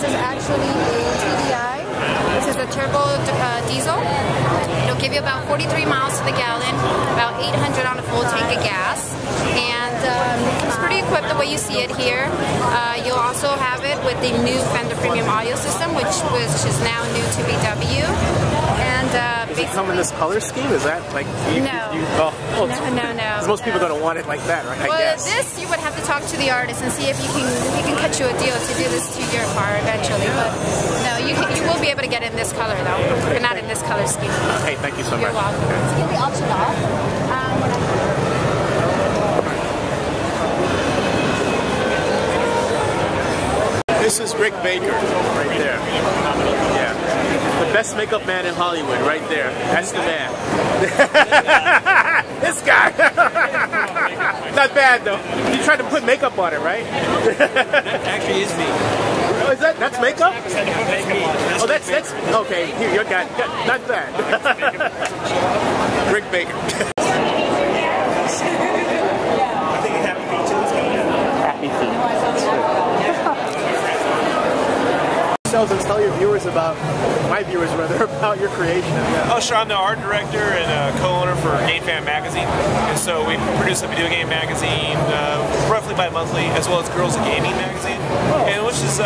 This is actually a 2DI. This is a turbo diesel. It'll give you about 43 miles to the gallon, about 800 on a full tank of gas. And it's pretty equipped the way you see it here. You'll also have it with the new Fender Premium Audio System, which is now new to VW. And does it come in this color scheme? Is that like no. Because most people don't want it like that, right? Well, I guess. This you would have to talk to the artist and see if he can cut you a deal to do this to your car eventually. But no, you will be able to get it in this color though, but not in this color scheme. Hey, thank you so much. You're welcome. Let's get the option off. This is Rick Baker, right there. Yeah, the best makeup man in Hollywood, right there. That's the man. This guy. Not bad though. You tried to put makeup on it, right? That actually is me. Oh, is that? That's makeup? Oh, that's okay. Here, you got. Not bad. Rick Baker. And tell your viewers about, my viewers rather, about your creation. Yeah. Oh sure, I'm the art director and co-owner for GameFan Magazine, and so we produce a video game magazine roughly bi-monthly, as well as Girls of Gaming Magazine, and which is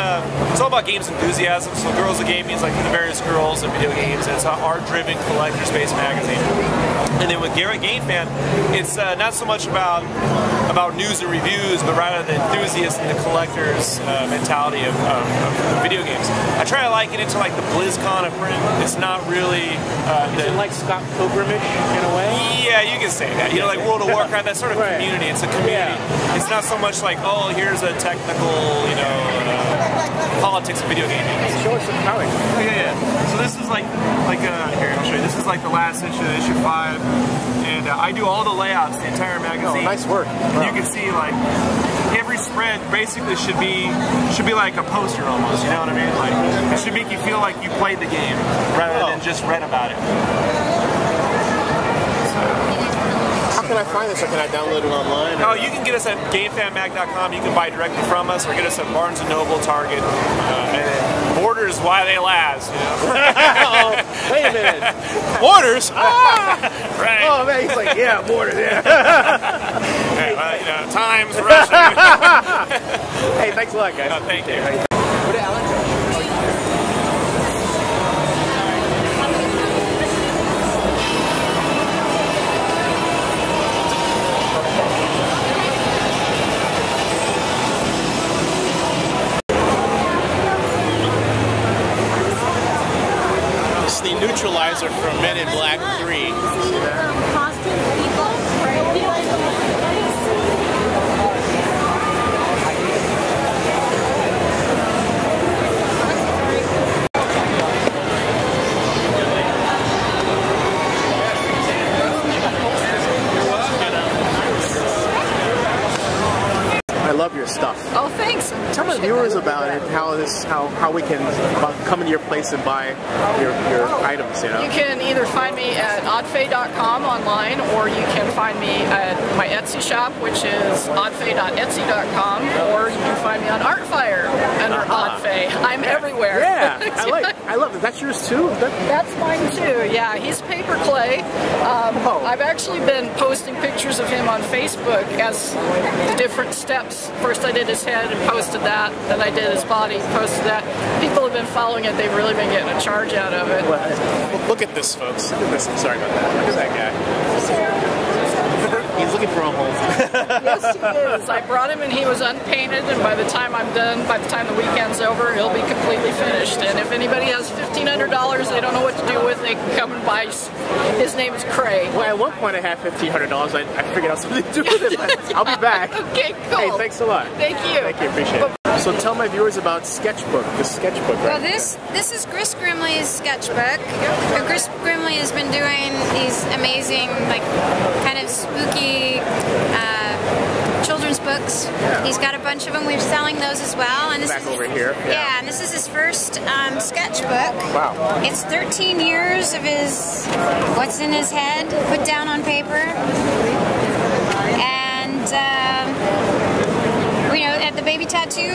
it's all about games enthusiasm. So Girls of Gaming is like the various girls and video games, and it's an art-driven, collector-based magazine. And then with GameFan, it's not so much about news and reviews, but rather the enthusiast and the collector's mentality of video games. I try to liken it to like the BlizzCon of print. It's not really... is it like Scott Pilgrimage in a way? Yeah, you can say that. You know, like World of Warcraft, that sort of community. It's a community. Yeah. It's not so much like, oh, here's a technical, you know, politics of video gaming. Show us some comics. Yeah. So this is like here, I'll show you. This is like the last issue, issue 5. And I do all the layouts, the entire magazine. Oh, nice work. And you can see like every spread basically should be like a poster almost, you know what I mean? Like it should make you feel like you played the game rather than just read about it. How can I find this? Or can I download it online? Oh, you can get us at GameFanMag.com. You can buy directly from us, or get us at Barnes and Noble, Target, and Borders while they last, you know? Wait a minute. Borders? Right. Oh man, he's like, yeah, Borders, yeah. You know, time's rushing. Hey, thanks a lot, guys. No, thank you. What did Alex do? It's the neutralizer from Men in Black 3. Love your stuff. Oh, thanks. Tell the viewers about it. How we can come into your place and buy your items. You know, you can either find me at oddfay.com online, or you can find me at my Etsy shop, which is oddfay.etsy.com, or you can find me on Artfire under Oddfay. I'm everywhere. Yeah, I love it. That's yours too. That's mine too. Yeah, he's paper clay. I've actually been posting pictures of him on Facebook as the different steps. First I did his head and posted that, then I did his body and posted that. People have been following it, they've really been getting a charge out of it. Well, look at this, folks. Look at this. I'm sorry about that. Look at that guy. He's looking for a home. Yes, he is. I brought him and he was unpainted, and by the time I'm done, by the time the weekend's over, he'll be completely finished. And if anybody has $1,500 they don't know what to do with, they can come and buy. His name is Craig. Well, at one point I had $1,500. I figured out something to do with it, but I'll be back. Okay, cool. Hey, thanks a lot. Thank you. Thank you, appreciate it. So tell my viewers about Sketchbook, the sketchbook, right? Well, this is Gris Grimly's sketchbook. Gris Grimly has been doing these amazing, like, kind of spooky children's books. Yeah. He's got a bunch of them. We're selling those as well. And this is over here. Yeah, and this is his first sketchbook. Wow. It's 13 years of his, what's in his head, put down on paper. And, you know, at the Baby Tattoo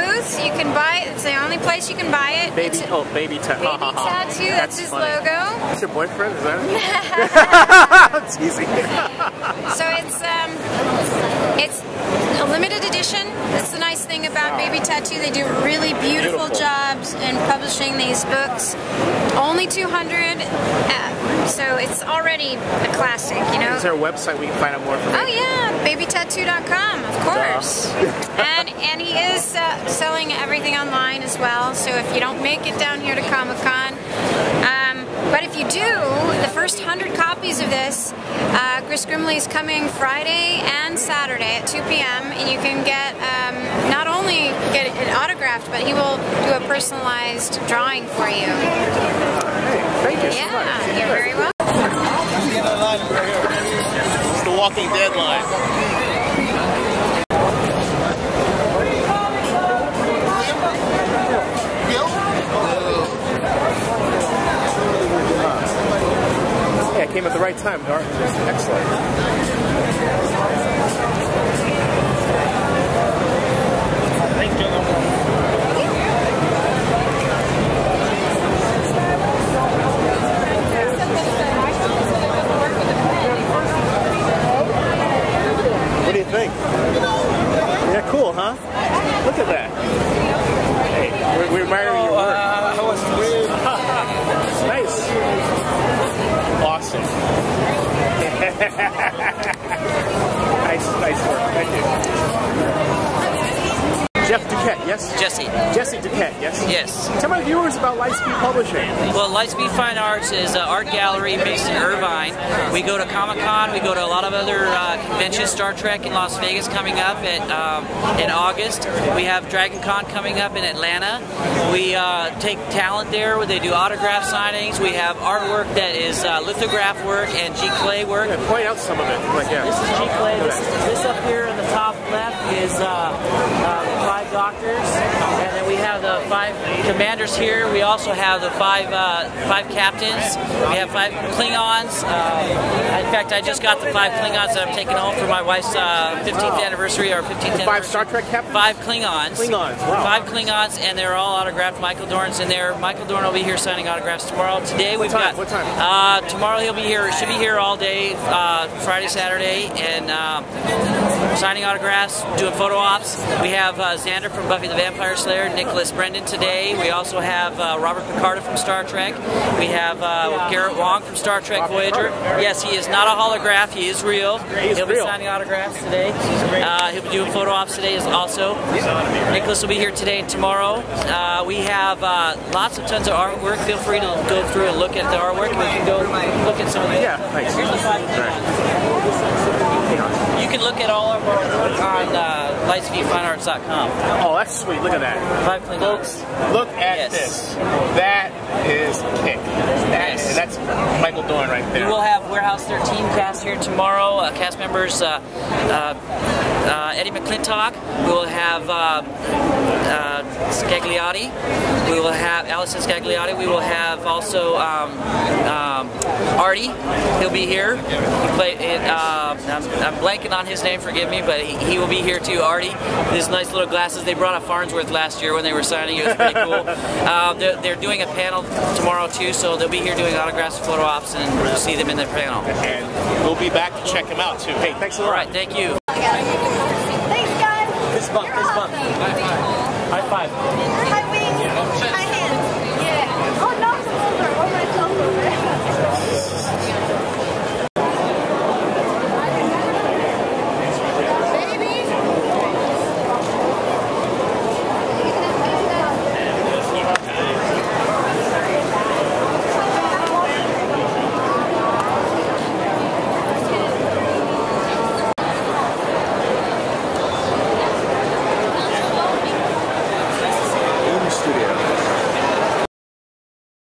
booth, you can buy it. It's the only only place you can buy it. Baby, oh, Baby Tattoo. Baby Tattoo, that's his funny logo. That's your boyfriend, is that it? It's easy. So it's a limited edition. That's the nice thing about Baby Tattoo. They do really beautiful jobs in publishing these books. Only 200, so it's already a classic, you know. Is there a website we can find out more from? Oh yeah, babytattoo.com, of course. And he is selling everything online as well, so if you don't make it down here to Comic-Con, but if you do, the first 100 copies of this, Gris Grimly is coming Friday and Saturday at 2 p.m. and you can get, not only get it autographed, but he will do a personalized drawing for you. Thank you so much. You're very welcome. It's the Walking Dead line. Came at the right time. Excellent. Thank you. What do you think? Yeah, cool, huh? Look at that. Hey, we're admiring your work. Awesome. nice work. Thank you. Jeff Duquette, yes? Jesse Duquette, yes? Yes. Tell my viewers about Lightspeed Publishing. Well, Lightspeed Fine Arts is an art gallery based in Irvine. We go to Comic-Con, we go to a lot of other conventions, Star Trek in Las Vegas coming up in August. We have Dragon Con coming up in Atlanta. We take talent there, where they do autograph signings. We have artwork that is lithograph work and giclée work. Yeah, point out some of it. Like, yeah. This is giclée. This up here in the top left is five doctors, and then we have the five commanders here. We also have the five captains. We have five Klingons. In fact, I just got the five Klingons that I'm taking home for my wife's 15th anniversary, or 15th. Five Star Trek captains. Five Klingons. Klingons. Wow. Five Klingons, and they're all autographed. Michael Dorn's in there. Michael Dorn will be here signing autographs tomorrow. Today we've got. What time? Tomorrow he'll be here. Should be here all day. Friday, Saturday, and signing autographs, doing photo ops. We have Xander from Buffy the Vampire Slayer, Nicholas Brendan today. We also have Robert Picardo from Star Trek. We have Garrett Wong from Star Trek Voyager. Yes, he is not a holograph. He is real. He'll be signing autographs today. He'll be doing photo ops today also. Nicholas will be here today and tomorrow. We have lots of tons of artwork. Feel free to go through and look at the artwork. We can go look at some of the. Yeah, thanks. Here's the five. You can look at all of our work on lightspeedfinearts.com. Oh, that's sweet. Look at that. Five folks, look at this. That is kick. That's Michael Dorn right there. We will have Warehouse 13 cast here tomorrow. Cast members Eddie McClintock. We will have Scagliotti. We will have Allison Scagliotti. We will have also Artie. He'll be here. He played. I'm blanking on his name. Forgive me, but he will be here too. Artie. His nice little glasses. They brought up Farnsworth last year when they were signing. It was pretty cool. They're doing a panel tomorrow too, so they'll be here doing autographs, photo ops, and we'll see them in the panel. And we'll be back to check them out too. Hey, thanks a lot. All right, thank you. Thanks, guys. Fist bump. High five.